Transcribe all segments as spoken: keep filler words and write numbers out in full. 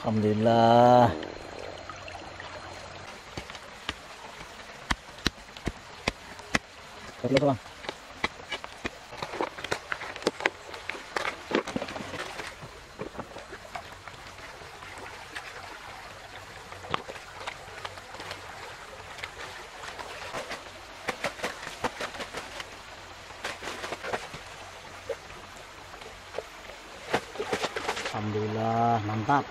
Alhamdulillah. Terima kasih. Alhamdulillah, mantap.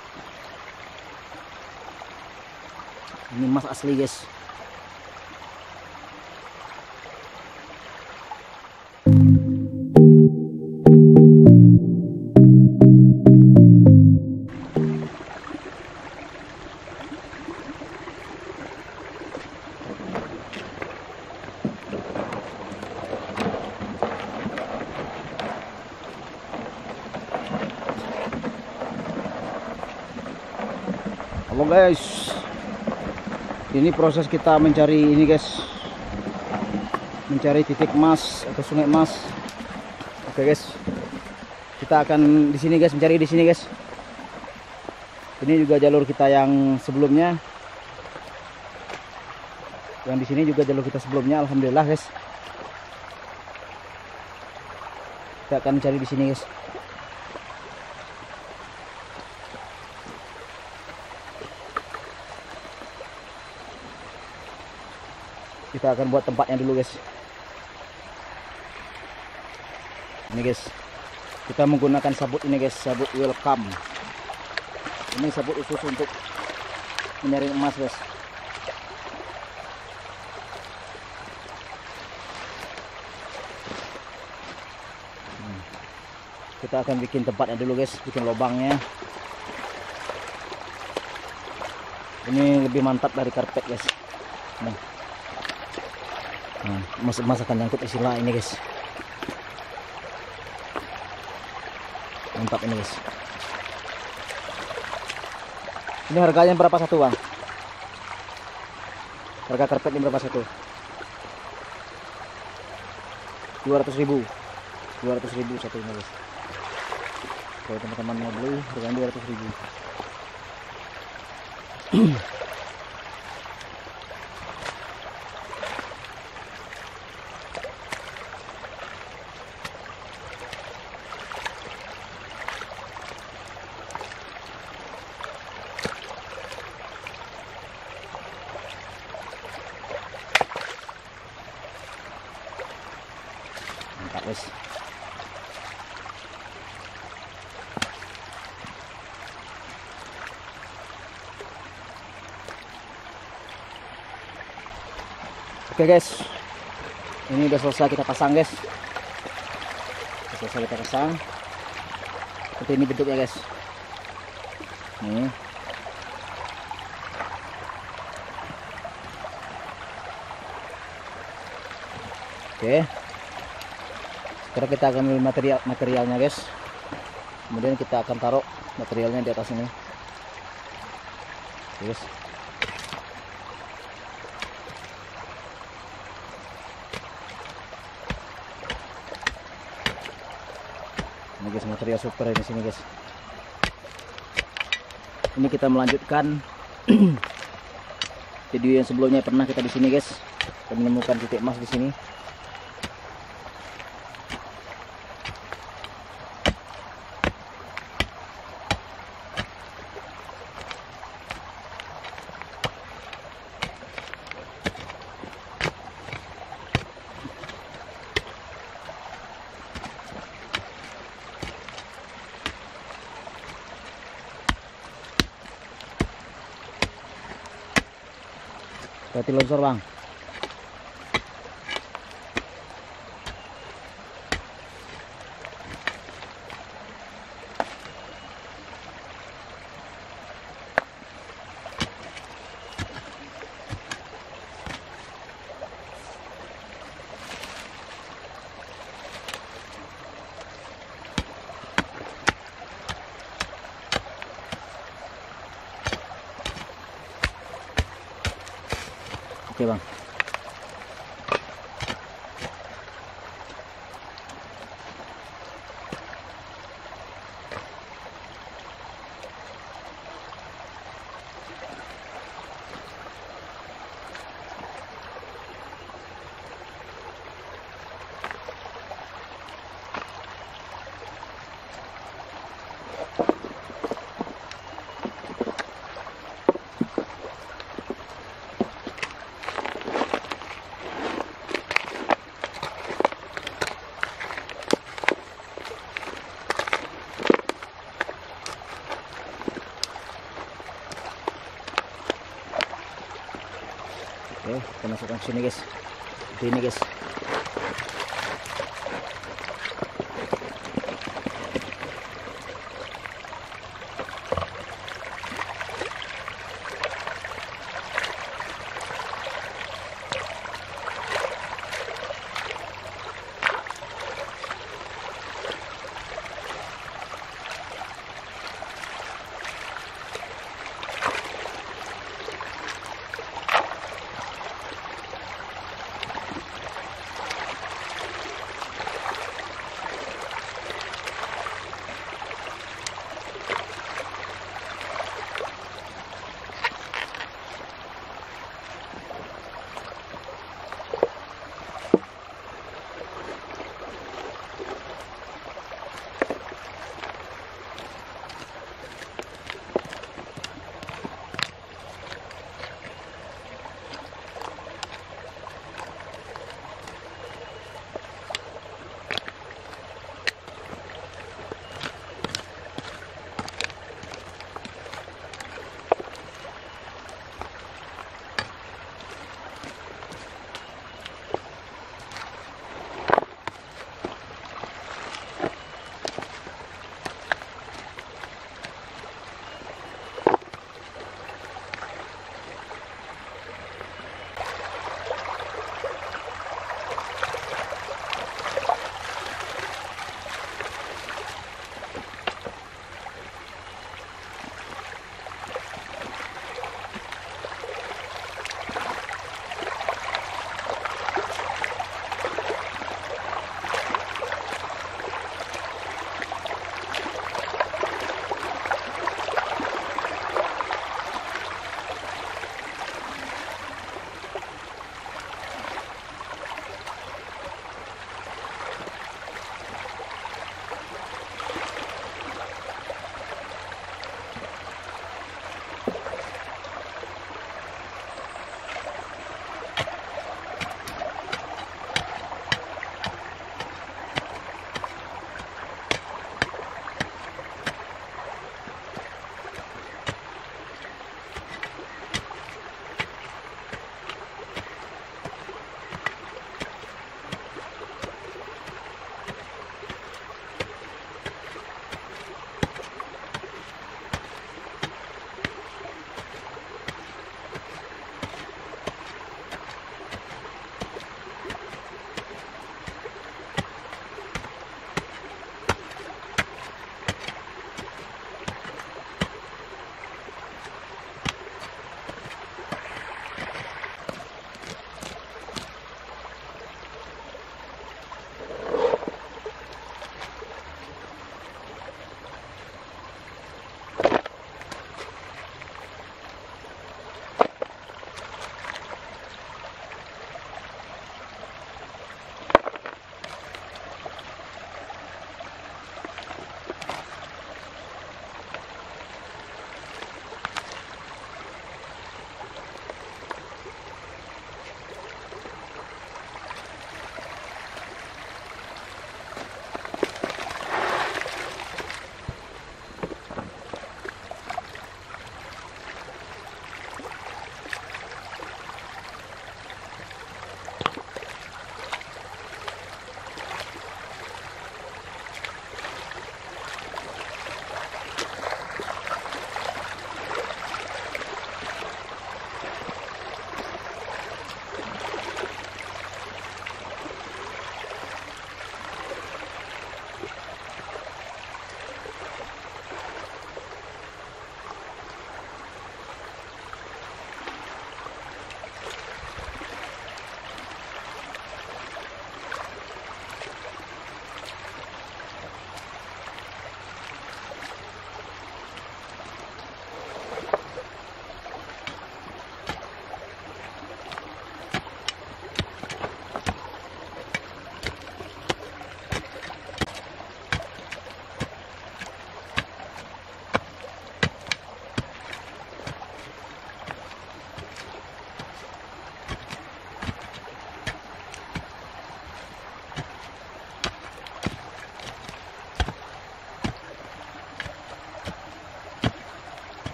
Ini mas asli, guys. Halo guys, ini proses kita mencari ini guys, mencari titik emas atau sungai emas. Oke guys, kita akan di sini guys, mencari di sini guys. Ini juga jalur kita yang sebelumnya, yang di sini juga jalur kita sebelumnya. Alhamdulillah guys, kita akan mencari di sini guys. Kita akan buat tempatnya dulu guys. Ini guys, kita menggunakan sabut ini guys, sabut welcome. Ini sabut khusus untuk mencari emas guys. hmm. Kita akan bikin tempatnya dulu guys, bikin lubangnya. Ini lebih mantap dari karpet guys. Nih, emas-emas akan nyangkut isi lah ini guys. Mantap ini guys. Ini harganya berapa satu bang? Harga karpet ini berapa satu? dua ratus ribu. dua ratus ribu satu ini guys. Kalau teman-teman mau beli harganya dua ratus ribu. Mantap guys. Oke guys, ini udah selesai kita pasang guys. Udah selesai kita pasang. Seperti ini bentuknya guys. Nih. Oke. Sekarang kita akan ambil material materialnya guys, kemudian kita akan taruh materialnya di atas ini guys. Ini guys, material super di sini guys. Ini kita melanjutkan video yang sebelumnya. Pernah kita di sini guys, kita menemukan titik emas di sini. Berarti longsor bang. Oke bang. kita masukkan sini guys, di ini guys.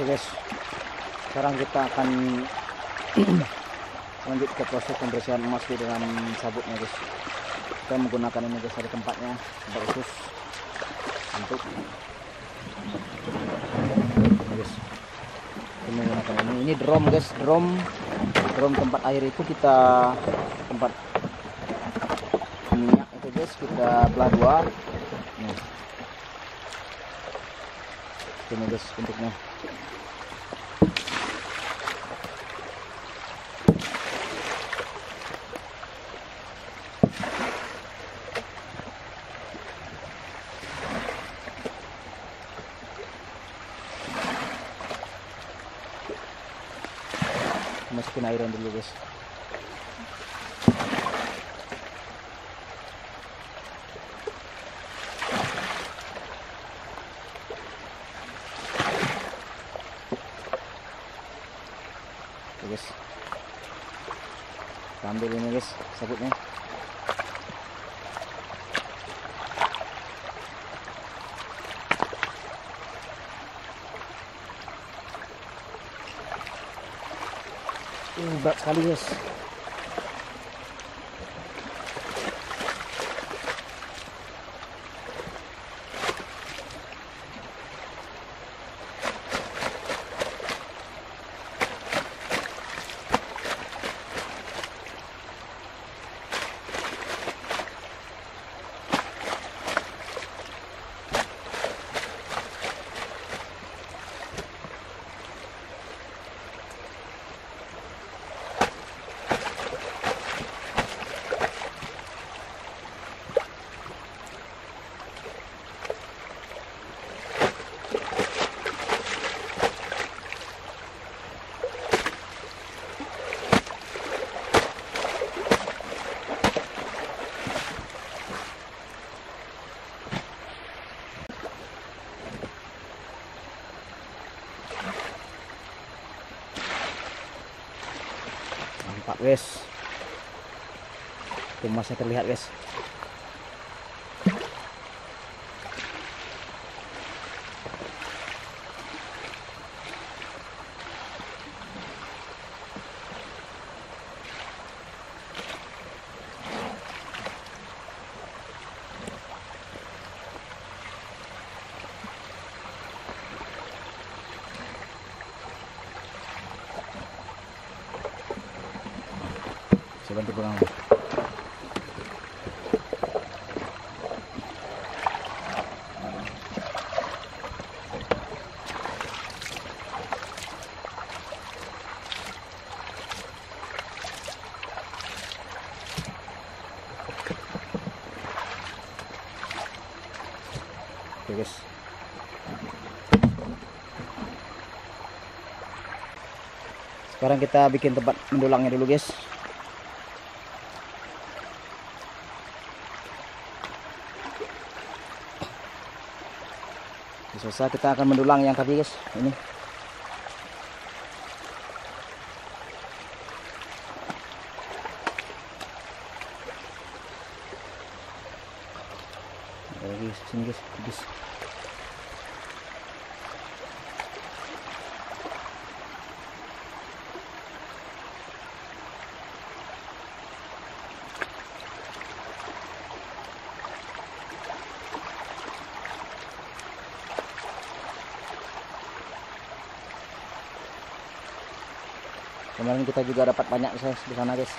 Oke guys, sekarang kita akan lanjut ke proses pembersihan emas di dalam sabutnya guys. Kita menggunakan ini guys, ada tempatnya, tempat khusus untuk guys. Kita menggunakan ini, ini drum guys, drum drum tempat air itu kita tempat minyak itu guys, kita belah dua. Nih. Ini guys bentuknya. Masukin airan dulu guys. Oke guys, kita ambil ini guys sabutnya. Berat sekali guys. Nampak guys, emasnya terlihat guys. Bantu kurang. Oke guys. Sekarang kita bikin tempat mendulangnya dulu guys. Selesai, kita akan mendulang yang tadi guys, ini lagi sini guys, guys. Kemarin kita juga dapat banyak guys di sana guys,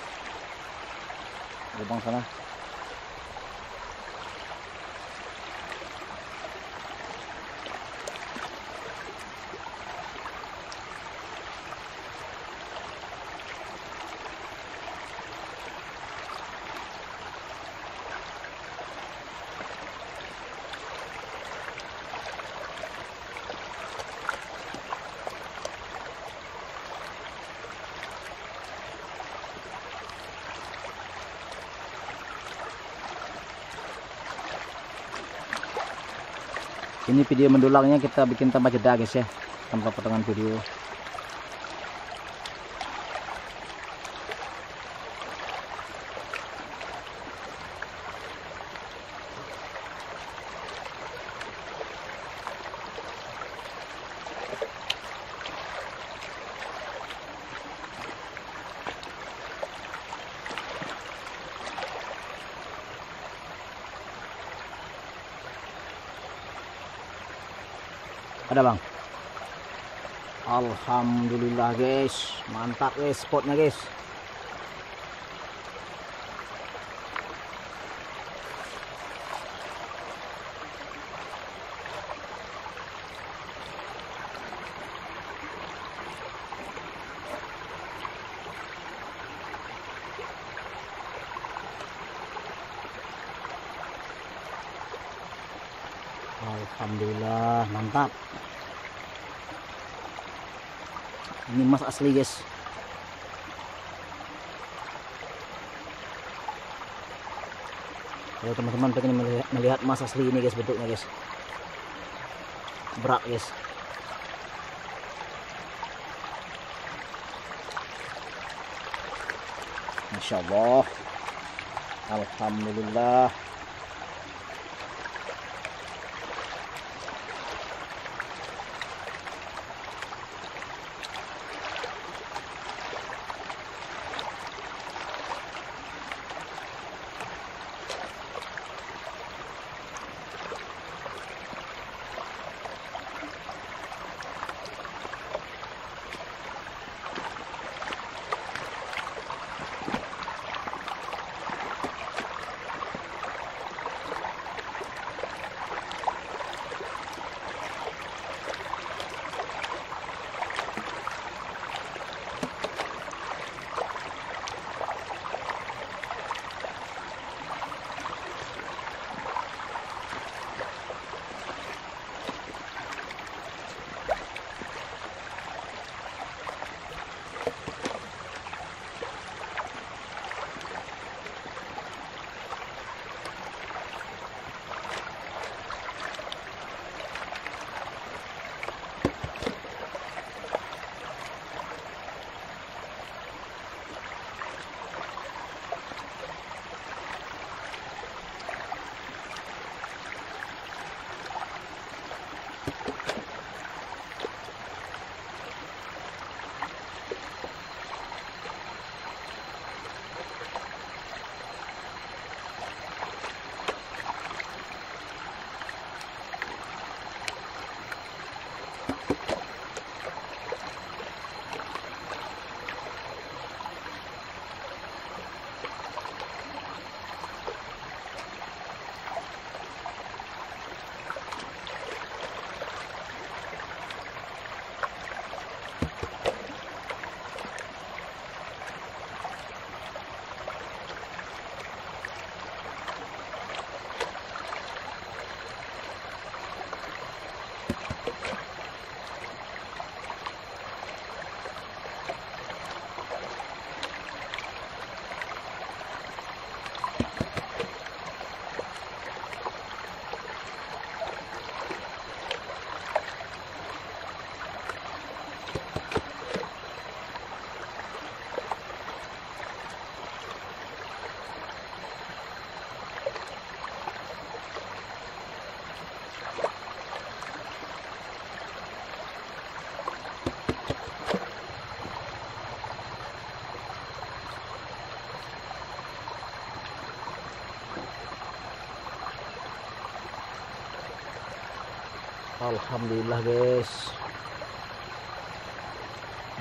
lubang sana. Ini video mendulangnya kita bikin tanpa jeda guys ya, tanpa potongan video. Ada bang. Alhamdulillah guys, mantap guys spotnya guys. Alhamdulillah mantap. Ini mas asli guys. Kalau teman-teman pengen melihat mas asli ini guys, bentuknya guys berat guys. Masya Allah. Alhamdulillah. Alhamdulillah guys,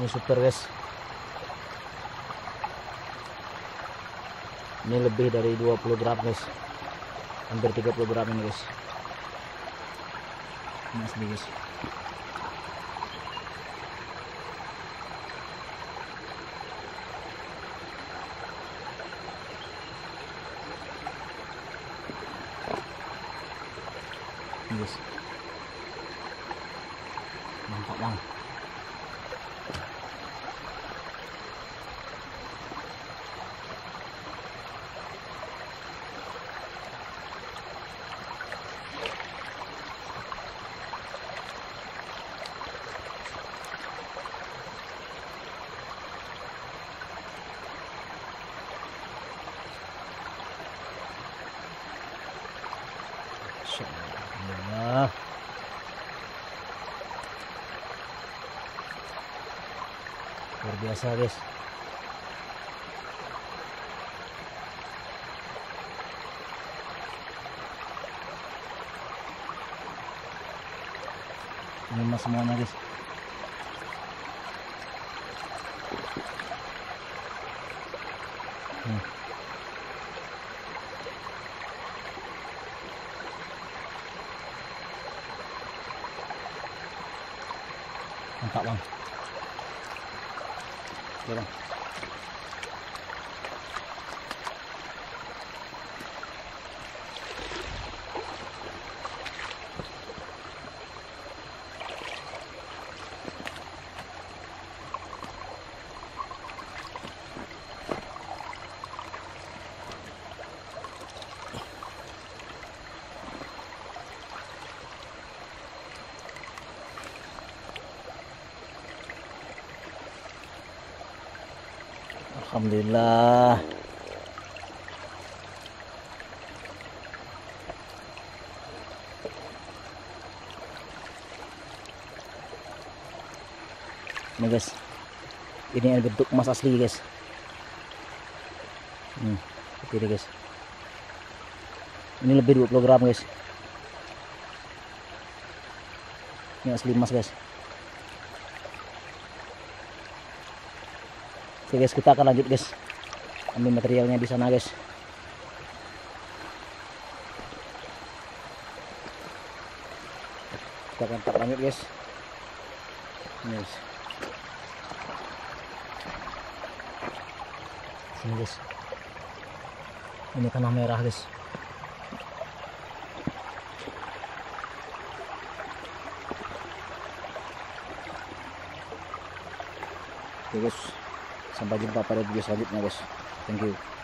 ini super guys. Ini lebih dari dua puluh gram guys, hampir tiga puluh gram ini guys. Ini asli guys. Ini guys. Mantap bang. Alhamdulillah. Luar biasa guys. lima semuanya guys. Nih. Mantap bang. Oke bang. Alhamdulillah. Ini guys, ini yang bentuk emas asli guys. Nih, seperti ini guys. Ini lebih dua puluh gram guys. Ini asli emas guys. Oke guys, kita akan lanjut guys, ambil materialnya di sana guys. Kita akan tetap lanjut guys. Ini guys. Sini guys. Ini tanah merah guys. Oke guys. Sampai jumpa pada video selanjutnya guys. Thank you.